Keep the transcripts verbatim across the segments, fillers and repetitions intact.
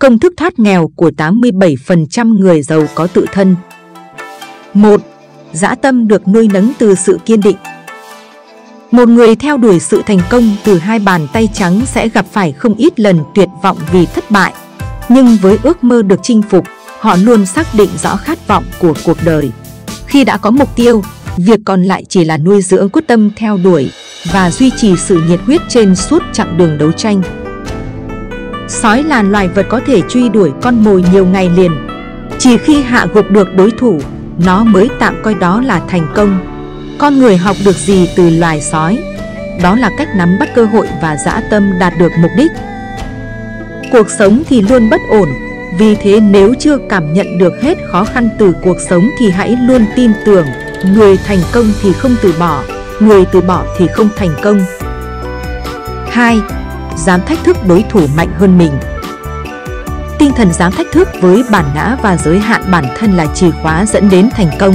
Công thức thoát nghèo của tám mươi bảy phần trăm người giàu có tự thân. Một. Dã tâm được nuôi nấng từ sự kiên định. Một người theo đuổi sự thành công từ hai bàn tay trắng sẽ gặp phải không ít lần tuyệt vọng vì thất bại. Nhưng với ước mơ được chinh phục, họ luôn xác định rõ khát vọng của cuộc đời. Khi đã có mục tiêu, việc còn lại chỉ là nuôi dưỡng quyết tâm theo đuổi và duy trì sự nhiệt huyết trên suốt chặng đường đấu tranh. Sói là loài vật có thể truy đuổi con mồi nhiều ngày liền. Chỉ khi hạ gục được đối thủ, nó mới tạm coi đó là thành công. Con người học được gì từ loài sói? Đó là cách nắm bắt cơ hội và dã tâm đạt được mục đích. Cuộc sống thì luôn bất ổn, vì thế nếu chưa cảm nhận được hết khó khăn từ cuộc sống thì hãy luôn tin tưởng, người thành công thì không từ bỏ, người từ bỏ thì không thành công. Hai. Dám thách thức đối thủ mạnh hơn mình. Tinh thần dám thách thức với bản ngã và giới hạn bản thân là chìa khóa dẫn đến thành công.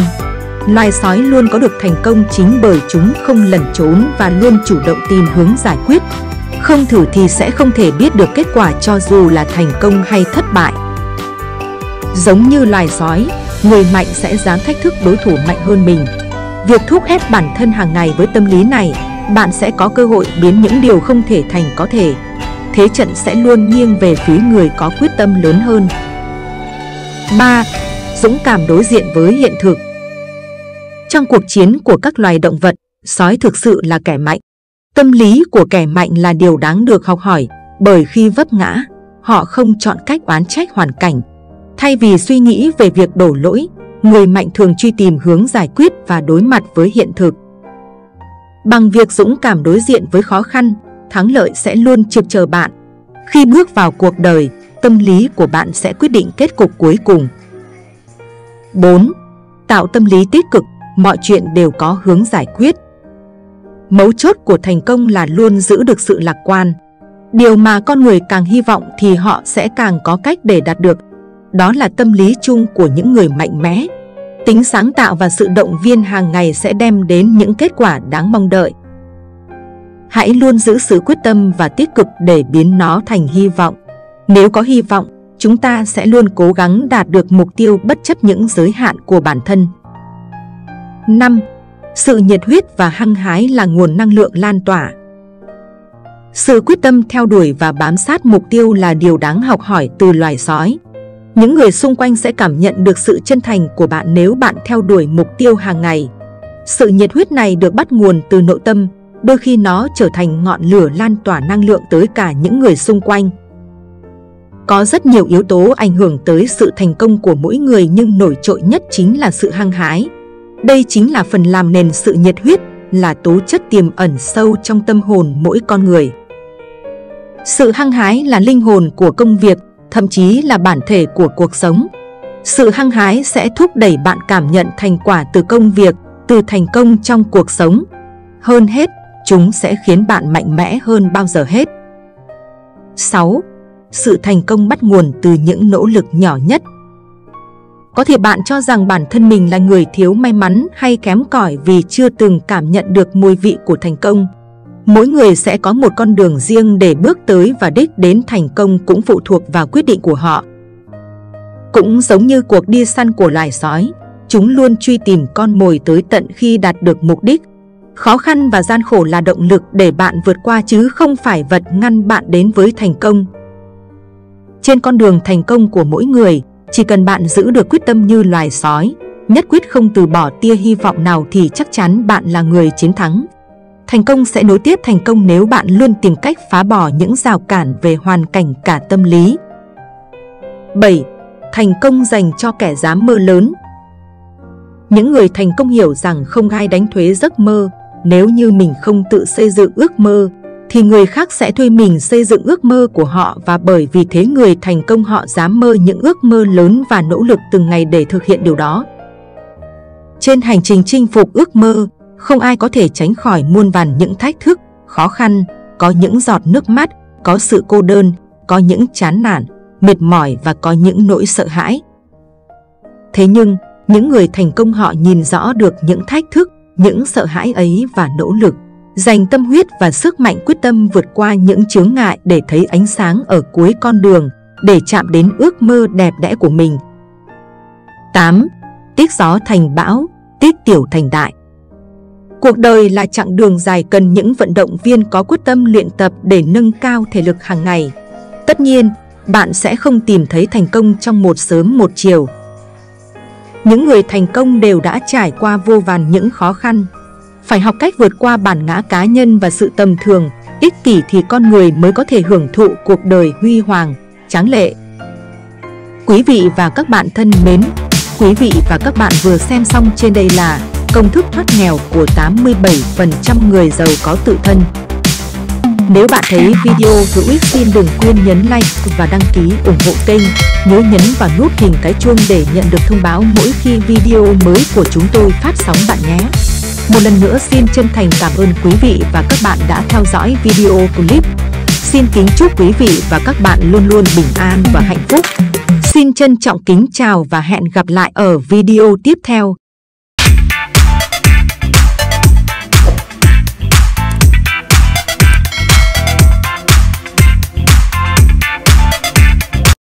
Loài sói luôn có được thành công chính bởi chúng không lẩn trốn và luôn chủ động tìm hướng giải quyết. Không thử thì sẽ không thể biết được kết quả cho dù là thành công hay thất bại. Giống như loài sói, người mạnh sẽ dám thách thức đối thủ mạnh hơn mình. Việc thúc ép bản thân hàng ngày với tâm lý này, bạn sẽ có cơ hội biến những điều không thể thành có thể. Thế trận sẽ luôn nghiêng về phía người có quyết tâm lớn hơn. Ba. Dũng cảm đối diện với hiện thực. Trong cuộc chiến của các loài động vật, sói thực sự là kẻ mạnh. Tâm lý của kẻ mạnh là điều đáng được học hỏi, bởi khi vấp ngã, họ không chọn cách oán trách hoàn cảnh. Thay vì suy nghĩ về việc đổ lỗi, người mạnh thường truy tìm hướng giải quyết và đối mặt với hiện thực. Bằng việc dũng cảm đối diện với khó khăn, thắng lợi sẽ luôn trực chờ bạn. Khi bước vào cuộc đời, tâm lý của bạn sẽ quyết định kết cục cuối cùng. Bốn. Tạo tâm lý tích cực, mọi chuyện đều có hướng giải quyết. Mấu chốt của thành công là luôn giữ được sự lạc quan. Điều mà con người càng hy vọng thì họ sẽ càng có cách để đạt được. Đó là tâm lý chung của những người mạnh mẽ. Tính sáng tạo và sự động viên hàng ngày sẽ đem đến những kết quả đáng mong đợi. Hãy luôn giữ sự quyết tâm và tích cực để biến nó thành hy vọng. Nếu có hy vọng, chúng ta sẽ luôn cố gắng đạt được mục tiêu bất chấp những giới hạn của bản thân. Năm. Sự nhiệt huyết và hăng hái là nguồn năng lượng lan tỏa. Sự quyết tâm theo đuổi và bám sát mục tiêu là điều đáng học hỏi từ loài sói. Những người xung quanh sẽ cảm nhận được sự chân thành của bạn nếu bạn theo đuổi mục tiêu hàng ngày. Sự nhiệt huyết này được bắt nguồn từ nội tâm, đôi khi nó trở thành ngọn lửa lan tỏa năng lượng tới cả những người xung quanh. Có rất nhiều yếu tố ảnh hưởng tới sự thành công của mỗi người nhưng nổi trội nhất chính là sự hăng hái. Đây chính là phần làm nền sự nhiệt huyết, là tố chất tiềm ẩn sâu trong tâm hồn mỗi con người. Sự hăng hái là linh hồn của công việc, thậm chí là bản thể của cuộc sống. Sự hăng hái sẽ thúc đẩy bạn cảm nhận thành quả từ công việc, từ thành công trong cuộc sống. Hơn hết, chúng sẽ khiến bạn mạnh mẽ hơn bao giờ hết. Sáu. Sự thành công bắt nguồn từ những nỗ lực nhỏ nhất. Có thể bạn cho rằng bản thân mình là người thiếu may mắn hay kém cỏi vì chưa từng cảm nhận được mùi vị của thành công. Mỗi người sẽ có một con đường riêng để bước tới và đích đến thành công cũng phụ thuộc vào quyết định của họ. Cũng giống như cuộc đi săn của loài sói, chúng luôn truy tìm con mồi tới tận khi đạt được mục đích. Khó khăn và gian khổ là động lực để bạn vượt qua chứ không phải vật ngăn bạn đến với thành công. Trên con đường thành công của mỗi người, chỉ cần bạn giữ được quyết tâm như loài sói, nhất quyết không từ bỏ tia hy vọng nào thì chắc chắn bạn là người chiến thắng. Thành công sẽ nối tiếp thành công nếu bạn luôn tìm cách phá bỏ những rào cản về hoàn cảnh cả tâm lý. Bảy. Thành công dành cho kẻ dám mơ lớn. Những người thành công hiểu rằng không ai đánh thuế giấc mơ. Nếu như mình không tự xây dựng ước mơ, thì người khác sẽ thuê mình xây dựng ước mơ của họ, và bởi vì thế người thành công họ dám mơ những ước mơ lớn và nỗ lực từng ngày để thực hiện điều đó. Trên hành trình chinh phục ước mơ, không ai có thể tránh khỏi muôn vàn những thách thức, khó khăn, có những giọt nước mắt, có sự cô đơn, có những chán nản, mệt mỏi và có những nỗi sợ hãi. Thế nhưng, những người thành công họ nhìn rõ được những thách thức, những sợ hãi ấy và nỗ lực, dành tâm huyết và sức mạnh quyết tâm vượt qua những chướng ngại để thấy ánh sáng ở cuối con đường, để chạm đến ước mơ đẹp đẽ của mình. tám. Tích gió thành bão, tích tiểu thành đại. Cuộc đời là chặng đường dài cần những vận động viên có quyết tâm luyện tập để nâng cao thể lực hàng ngày. Tất nhiên, bạn sẽ không tìm thấy thành công trong một sớm một chiều. Những người thành công đều đã trải qua vô vàn những khó khăn. Phải học cách vượt qua bản ngã cá nhân và sự tầm thường, ích kỷ thì con người mới có thể hưởng thụ cuộc đời huy hoàng, tráng lệ. Quý vị và các bạn thân mến, quý vị và các bạn vừa xem xong trên đây là công thức thoát nghèo của tám mươi bảy phần trăm người giàu có tự thân. Nếu bạn thấy video hữu ích xin đừng quên nhấn like và đăng ký ủng hộ kênh. Nhớ nhấn vào nút hình cái chuông để nhận được thông báo mỗi khi video mới của chúng tôi phát sóng bạn nhé. Một lần nữa xin chân thành cảm ơn quý vị và các bạn đã theo dõi video clip. Xin kính chúc quý vị và các bạn luôn luôn bình an và hạnh phúc. Xin trân trọng kính chào và hẹn gặp lại ở video tiếp theo.